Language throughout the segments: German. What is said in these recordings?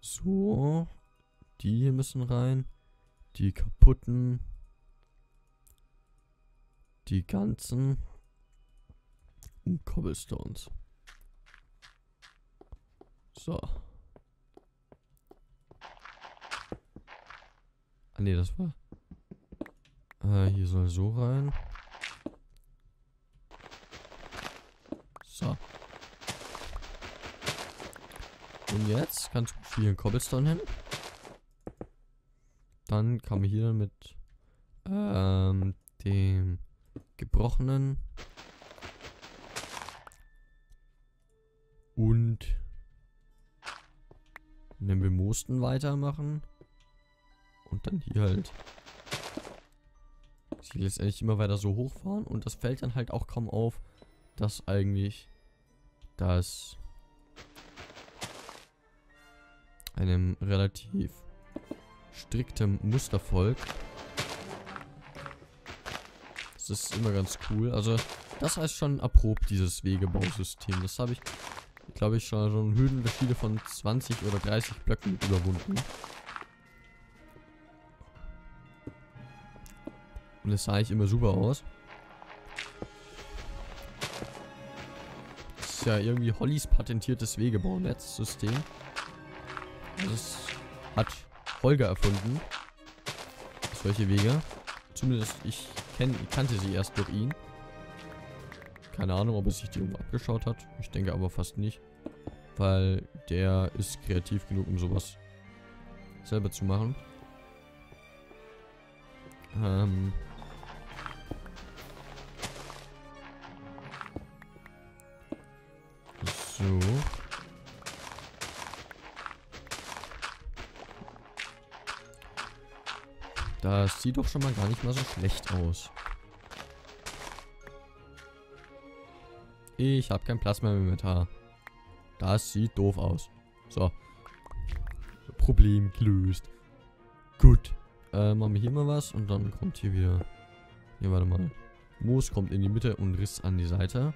So. Die hier müssen rein. Die kaputten. Die ganzen. Und Cobblestones. So. Ah ne, das war. Hier soll so rein. So. Und jetzt kannst du hier einen Cobblestone hin. Dann kann man hier mit dem gebrochenen und einem bemoosten weitermachen. Und dann hier halt sie letztendlich immer weiter so hochfahren. Und das fällt dann halt auch kaum auf, dass eigentlich das einem relativ striktem Muster folgt. Das ist immer ganz cool. Also das heißt schon erprobt, dieses Wegebausystem. Das habe ich, glaube ich, schon Hürdenunterschiede von 20 oder 30 Blöcken überwunden. Und das sah ich immer super aus. Das ist ja irgendwie Hollys patentiertes Wegebaunetzsystem. Das hat Holger erfunden. Solche Wege. Zumindest ich kannte sie erst durch ihn. Keine Ahnung, ob er sich die irgendwo abgeschaut hat. Ich denke aber fast nicht. Weil der ist kreativ genug, um sowas selber zu machen. So. Das sieht doch schon mal gar nicht mal so schlecht aus. Ich habe kein Plasma im Inventar. Das sieht doof aus. So. Problem gelöst. Gut. Machen wir hier mal was und dann kommt hier wieder. Ne, warte mal. Moos kommt in die Mitte und Riss an die Seite.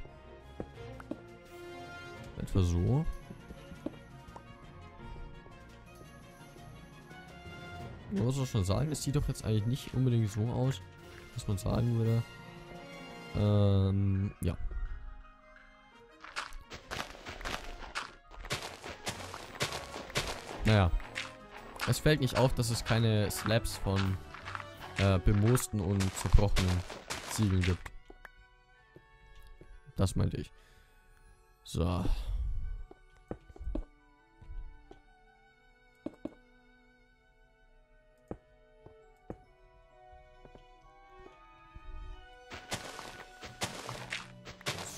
Etwa so. Man muss auch schon sagen, es sieht doch jetzt eigentlich nicht unbedingt so aus, dass man sagen würde. Ja. Naja. Es fällt nicht auf, dass es keine Slabs von bemoosten und zerbrochenen Ziegeln gibt. Das meinte ich. So.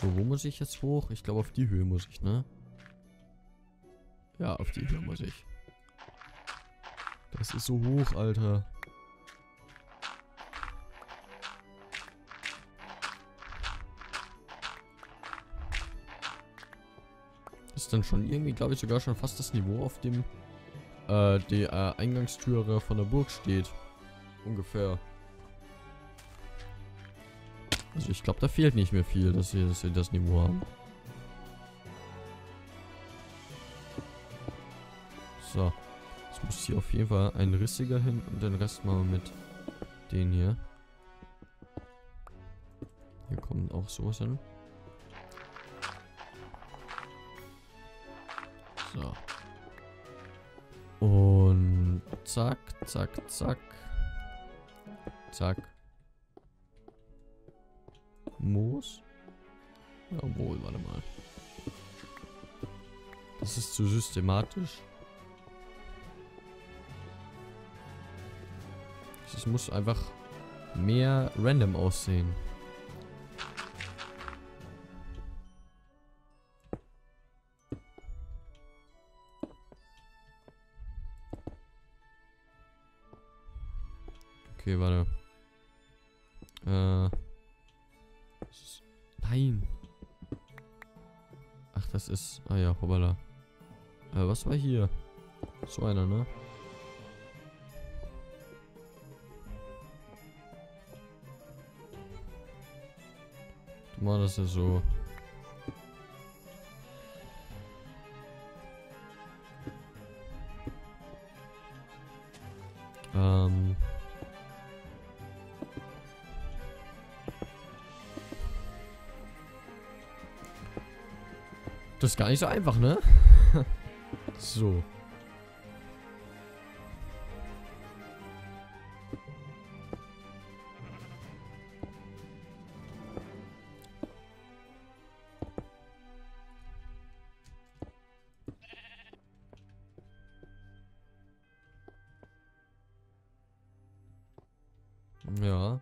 So, wo muss ich jetzt hoch? Ich glaube, auf die Höhe muss ich, ne? Ja, auf die Höhe muss ich. Das ist so hoch, Alter. Das ist dann schon irgendwie, glaube ich, sogar schon fast das Niveau, auf dem die Eingangstüre von der Burg steht. Ungefähr. Also ich glaube, da fehlt nicht mehr viel, dass wir das Niveau haben. So. Jetzt muss hier auf jeden Fall ein rissiger hin und den Rest mal mit den hier. Hier kommt auch sowas hin. So. Und zack, zack, zack. Zack. Moos? Jawohl, warte mal. Das ist zu systematisch. Es muss einfach mehr random aussehen. Okay, warte. Nein. Ach, das ist... Ah ja, hoppala. Was war hier? So einer, ne? Das ist ja so. Das ist gar nicht so einfach, ne? So. Ja.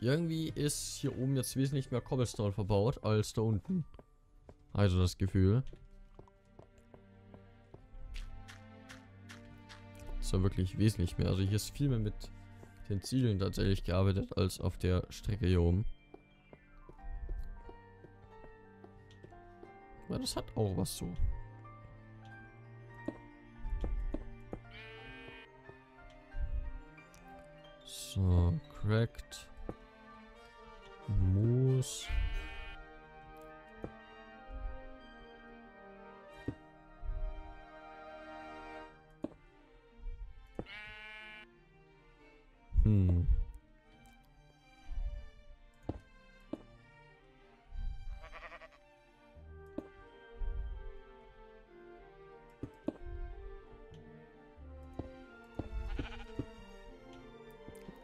Irgendwie ist hier oben jetzt wesentlich mehr Cobblestone verbaut als da unten. Also das Gefühl. Das war wirklich wesentlich mehr. Also hier ist viel mehr mit den Ziegeln tatsächlich gearbeitet als auf der Strecke hier oben. Aber das hat auch was so. So, cracked. Moos.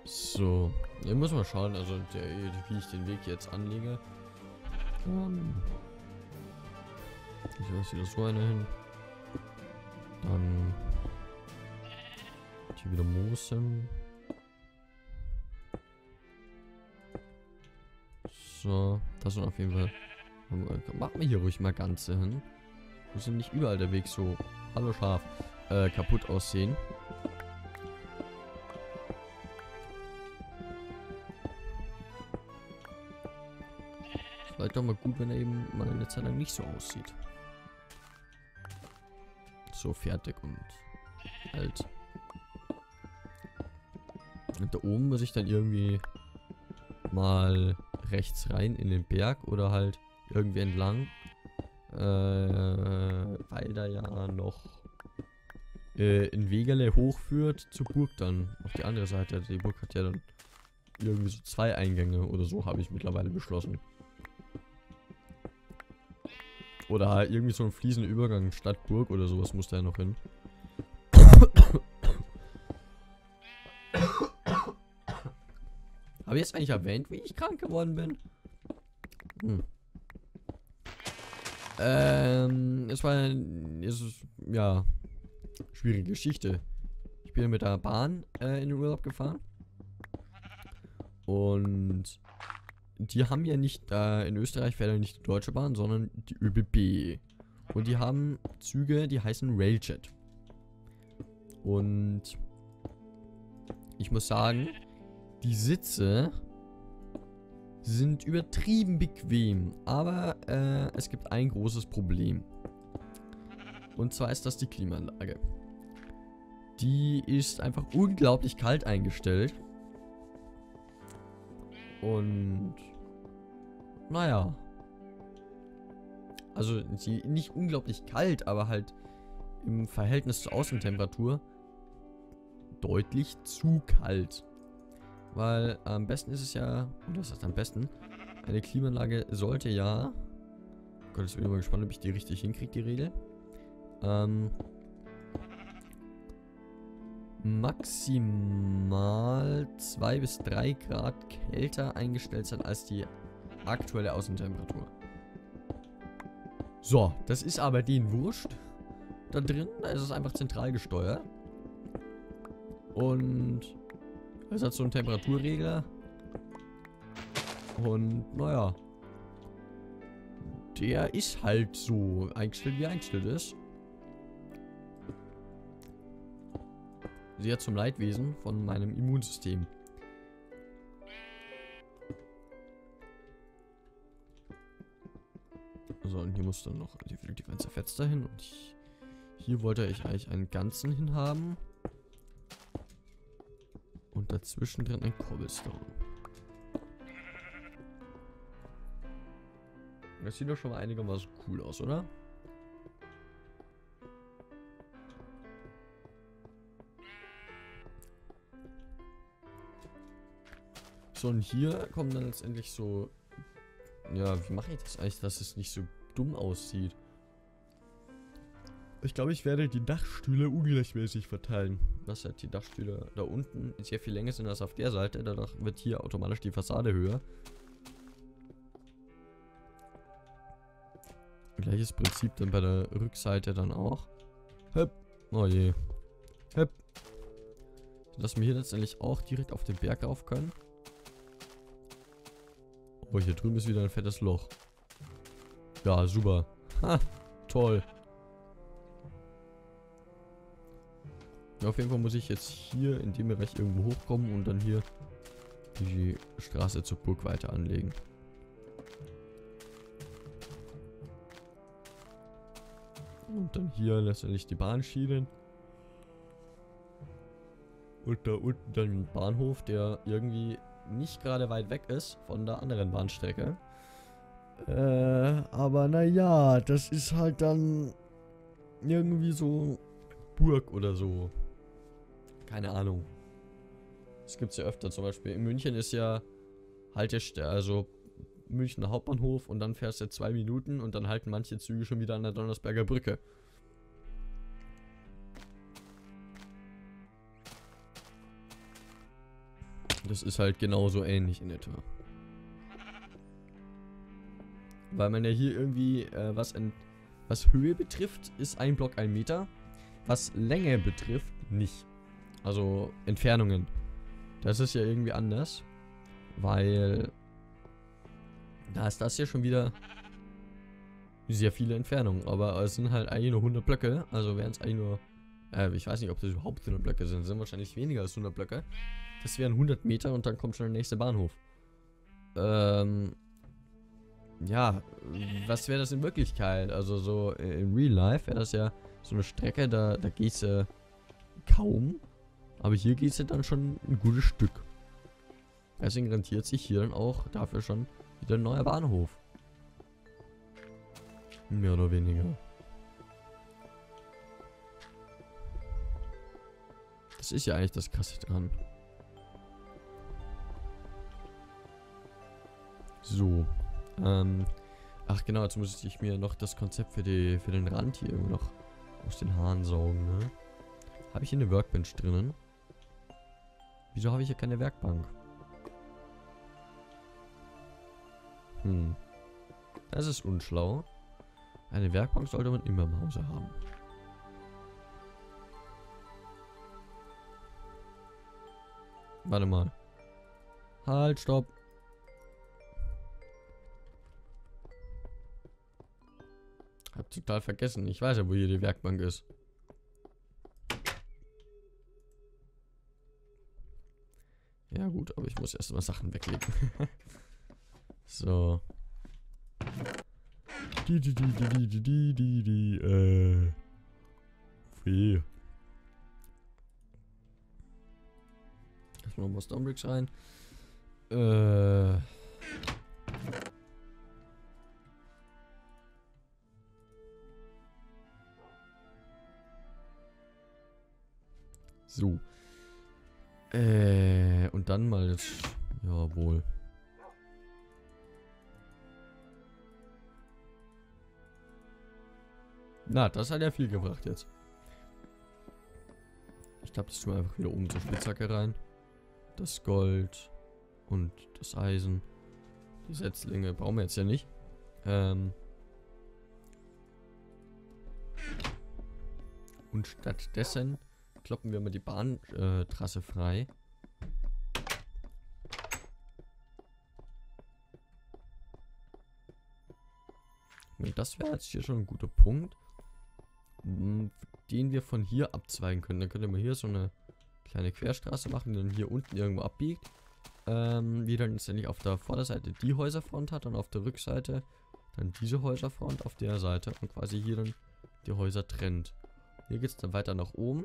So, ich muss mal schauen, also wie ich den Weg jetzt anlege. Ich lasse wieder so eine hin. Dann hier wieder Moos hin. So, das sind auf jeden Fall. Machen wir hier ruhig mal ganze hin. Muss nicht überall der Weg so, hallo Schaf, kaputt aussehen. Vielleicht doch mal gut, wenn er eben mal eine Zeit lang nicht so aussieht. So, fertig und alt. Und da oben muss ich dann irgendwie mal rechts rein in den Berg oder halt irgendwie entlang. Weil da ja noch ein Wegerle hochführt zur Burg dann. Auf die andere Seite. Die Burg hat ja dann irgendwie so zwei Eingänge oder so, habe ich mittlerweile beschlossen. Oder irgendwie so ein fließender Übergang Stadtburg oder sowas muss da ja noch hin. Habe ich jetzt eigentlich erwähnt, wie ich krank geworden bin? Es war schwierige Geschichte. Ich bin mit der Bahn in den Urlaub gefahren. Und die haben ja nicht, in Österreich fährt ja nicht die Deutsche Bahn, sondern die ÖBB. Und die haben Züge, die heißen Railjet. Und ich muss sagen, die Sitze sind übertrieben bequem. Aber es gibt ein großes Problem. Und zwar ist das die Klimaanlage. Die ist einfach unglaublich kalt eingestellt. Und naja, also sie nicht unglaublich kalt, aber halt im Verhältnis zur Außentemperatur deutlich zu kalt. Weil am besten ist es ja, und das heißt am besten, eine Klimaanlage sollte ja, oh Gott, ich bin mal gespannt, ob ich die richtig hinkriege, die Regel, maximal 2 bis 3 Grad kälter eingestellt sein als die aktuelle Außentemperatur. So, das ist aber denen wurscht. Da drin, da ist es einfach zentral gesteuert. Und es hat so einen Temperaturregler. Und naja, der ist halt so eingestellt, wie er eingestellt ist. Sehr zum Leidwesen von meinem Immunsystem. So, und hier muss dann noch definitiv ein Zerfetzter hin. Und hier wollte ich eigentlich einen ganzen hinhaben. Und dazwischen drin ein Cobblestone. Das sieht doch schon mal einigermaßen cool aus, oder? So, und hier kommen dann letztendlich so, ja, wie mache ich das eigentlich, dass es nicht so dumm aussieht? Ich glaube, ich werde die Dachstühle ungleichmäßig verteilen. Was halt die Dachstühle da unten sehr viel länger sind als auf der Seite. Dadurch wird hier automatisch die Fassade höher. Gleiches Prinzip dann bei der Rückseite dann auch. Höp. Oh je. Höp. Dass wir hier letztendlich auch direkt auf den Berg rauf können. Oh, hier drüben ist wieder ein fettes Loch. Ja, super. Ha, toll. Ja, auf jeden Fall muss ich jetzt hier in dem Bereich irgendwo hochkommen und dann hier die Straße zur Burg weiter anlegen. Und dann hier letztendlich die Bahnschienen. Und da unten dann ein Bahnhof, der irgendwie nicht gerade weit weg ist von der anderen Bahnstrecke. Aber naja, das ist halt dann irgendwie so Burg oder so. Keine Ahnung. Das gibt es ja öfter, zum Beispiel in München ist ja Haltestelle, also Münchner Hauptbahnhof und dann fährst du 2 Minuten und dann halten manche Züge schon wieder an der Donnersberger Brücke. Das ist halt genauso ähnlich in etwa. Weil man ja hier irgendwie, was Höhe betrifft, ist ein Block 1 Meter. Was Länge betrifft, nicht. Also Entfernungen. Das ist ja irgendwie anders. Weil da ist das hier schon wieder sehr viele Entfernungen. Aber es sind halt eigentlich nur 100 Blöcke. Also wären es eigentlich nur, ich weiß nicht, ob das überhaupt 100 Blöcke sind. Es sind wahrscheinlich weniger als 100 Blöcke. Das wären 100 Meter und dann kommt schon der nächste Bahnhof. Ja, was wäre das in Wirklichkeit? Also so in Real Life wäre das ja so eine Strecke, da gehst du kaum. Aber hier gehst du dann schon ein gutes Stück. Deswegen rentiert sich hier dann auch dafür schon wieder ein neuer Bahnhof. Mehr oder weniger. Das ist ja eigentlich das Krasse dran. So. Ach genau, jetzt muss ich mir noch das Konzept für den Rand hier irgendwo noch aus den Haaren saugen, ne? Habe ich hier eine Workbench drinnen? Wieso habe ich hier keine Werkbank? Hm. Das ist unschlau. Eine Werkbank sollte man immer im Hause haben. Warte mal. Halt, stopp. Hab total vergessen. Ich weiß ja, wo hier die Werkbank ist. Ja gut, aber ich muss erstmal Sachen weglegen. So. Erstmal ein paar Stonebricks rein. So. Und dann mal das. Jawohl. Na, das hat ja viel gebracht jetzt. Ich glaube, das tun wir einfach wieder oben zur Spitzhacke rein. Das Gold und das Eisen. Die Setzlinge brauchen wir jetzt ja nicht. Und stattdessen kloppen wir mal die Bahntrasse frei. Das wäre jetzt hier schon ein guter Punkt, den wir von hier abzweigen können. Dann könnte man hier so eine kleine Querstraße machen, die dann hier unten irgendwo abbiegt. Die dann letztendlich auf der Vorderseite die Häuserfront hat und auf der Rückseite dann diese Häuserfront auf der Seite und quasi hier dann die Häuser trennt. Hier geht es dann weiter nach oben.